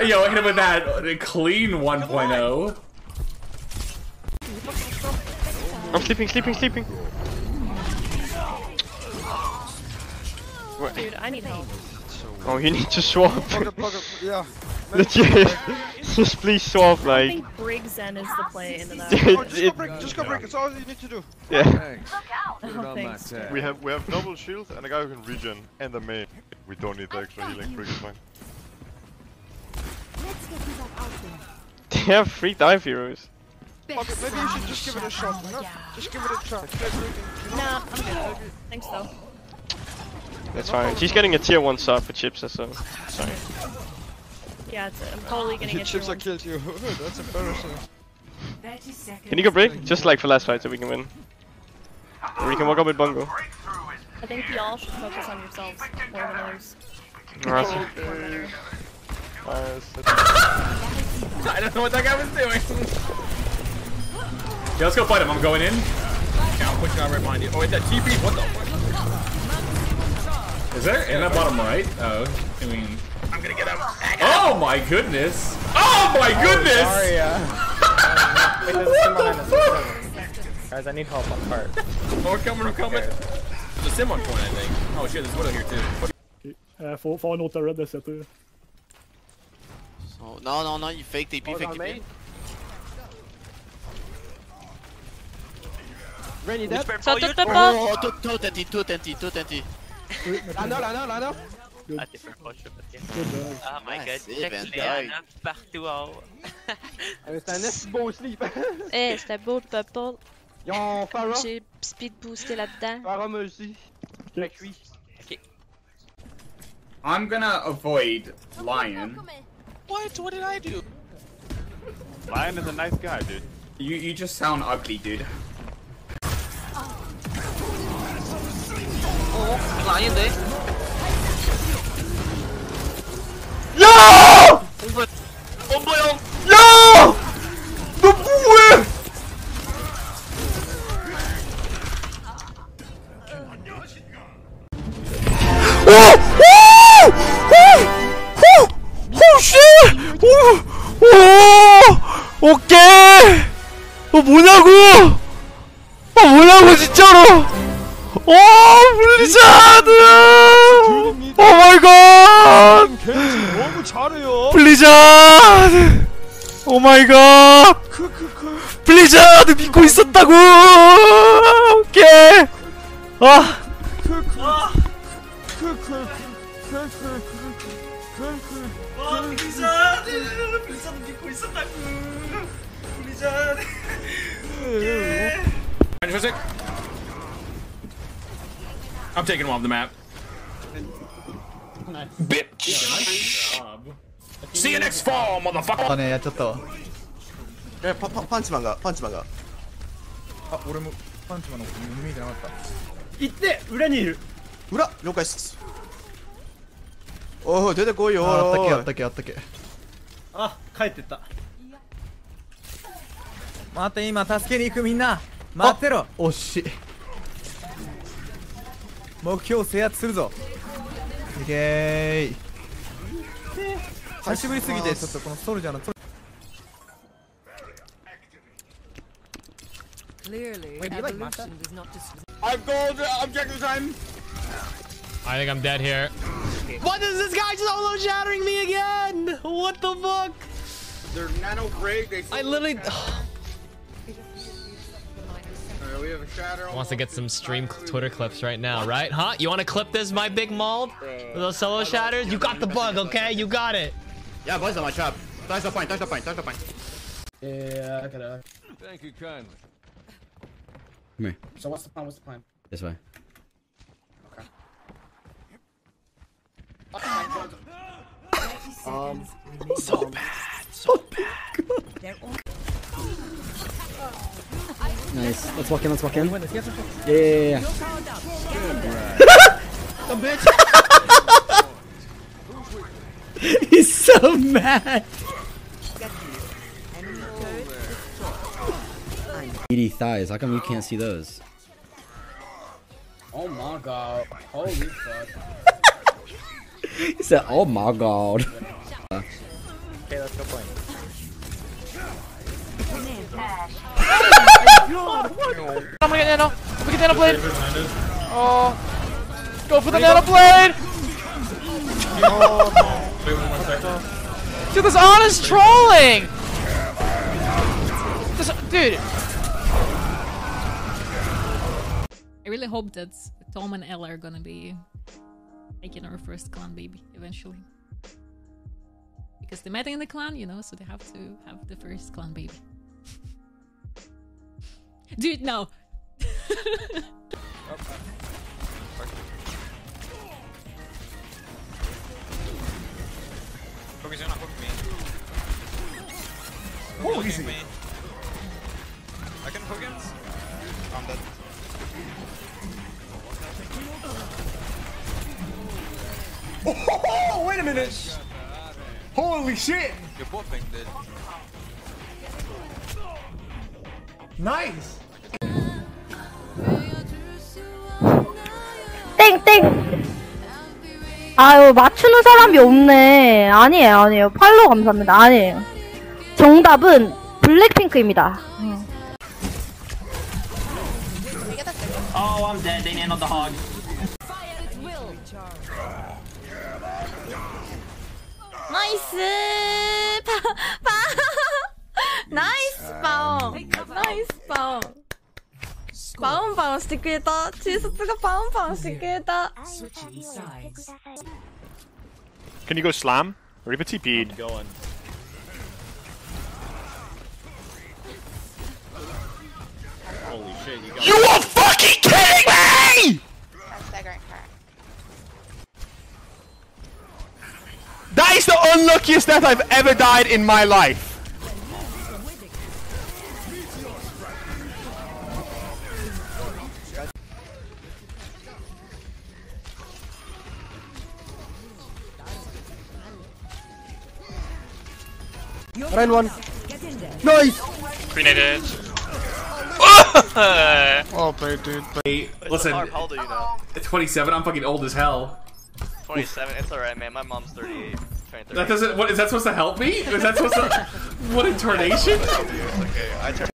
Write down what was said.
Yo, I hit him with that clean 1.0. I'm sleeping. Dude, I need help. Oh, you need to swap. Yeah. Just please swap, like. I think Brig Zen is the play into that. Oh, just go Brig. It's all you need to do. Yeah. Thanks. Oh, thanks. We have double shields and a guy who can regen and a main. We don't need the extra healing. Brig is fine. Let's get these out there. They have 3 dive heroes. Okay, maybe you should just give it a shot. No? Just give it a shot. Nah, I'm good. Thanks though. That's fine. She's getting a tier 1 sub for Chipsa, so sorry. Yeah, I'm totally getting a tier 1. Chipsa killed you. That's embarrassing. Can you go Brig? Just like for last fight so we can win. Or we can walk up with Bungo. I think y'all should focus on yourselves more than others. Alright. I don't know what that guy was doing. Yeah, let's go fight him. I'm going in. Yeah, I'm pushing out right behind you. Oh, wait, that TP? What the fuck? Is there? In that bottom right? Oh, I mean. I'm gonna get him. Oh my goodness! Oh my goodness! Sorry, What the fuck? Guys, I need help on cart. Oh, we're coming. Okay. There's a sim on point, I think. Oh shit, there's one over here too. Får nota red där sätter du. Oh, no, you fake TP, fake TP. Renny, dead. So took the ball. Oh, 220. I know. A different culture, but yeah. Oh my god, actually I have partout en haut. C'est un assez beau sleep. Eh, c'était beau le purple. Yo, Farah. J'ai speed boosté là-dedans. Farah me aussi. J'ai cuit. Ok. I'm gonna avoid Lion. What? What did I do? Lion is a nice guy, dude. You just sound ugly, dude. Oh, Lion there. Yo! Oh boy! Yo! The boy! 오케이! 뭐냐고 진짜로! 블리자드! 오마이갓! 너무 잘해요! 블리자드! 오마이갓! 블리자드 믿고 있었다고! 오케이! 블리자드 믿고 있었다고! 블리자드! 예! I'm taking one off the map. Nice. Bitch! Yeah, nice. See you next fall, motherfucker! Oh, yeah, punch manga. Ah, I'm not punch manga. I've gold objective time. I think I'm dead here. What is this guy solo shattering me again? What the fuck? They're nano break. I literally. Wants to get some stream Twitter clips right now, right? Huh? You want to clip this, my big mauled? With those solo shatters? You got the bug, okay? You got it. Yeah, boys, on my trap. Touch the point. Yeah, I gotta. Thank you kindly. Come here. So what's the plan? This way. Okay. So bad. Nice. Let's walk in. Yeah. He's so mad. 80 thighs. How come you can't see those? Oh my god. Holy fuck. He said, oh my god. Okay, let's go play. I'm gonna get nano. I'm gonna get nano blade. Oh, go for the nano blade. Dude, this honest trolling. This, dude. I really hope that Tom and Ella are gonna be making our first clan baby eventually. Because they met in the clan, you know, so they have to have the first clan baby. Dude, no! Oh, easy! Me. I can hook him. I'm dead. Oh, wait a minute! Holy shit! You're bopping, dude. Nice! 땡땡! 아유, 맞추는 사람이 없네. 아니에요, 아니에요. 팔로우 감사합니다. 아니에요. 정답은 블랙핑크입니다. Oh, I'm dead. They nailed the hog. 나이스! 나이스 바온! 나이스 바온! 바온바온してくれた! G-Sotsが바온바온してくれた! Can you go slam? Reaper TP'd. Holy shit, you got. You are fucking kidding me! That's the great part. That is the unluckiest death I've ever died in my life. Run one. Nice. Grenade. Oh, play, dude. Play. Listen. How old are you now? 27. I'm fucking old as hell. 27, it's alright, man. My mom's 38. That doesn't. What is that supposed to help me? Is that supposed to? What in tarnation? Okay, I turn.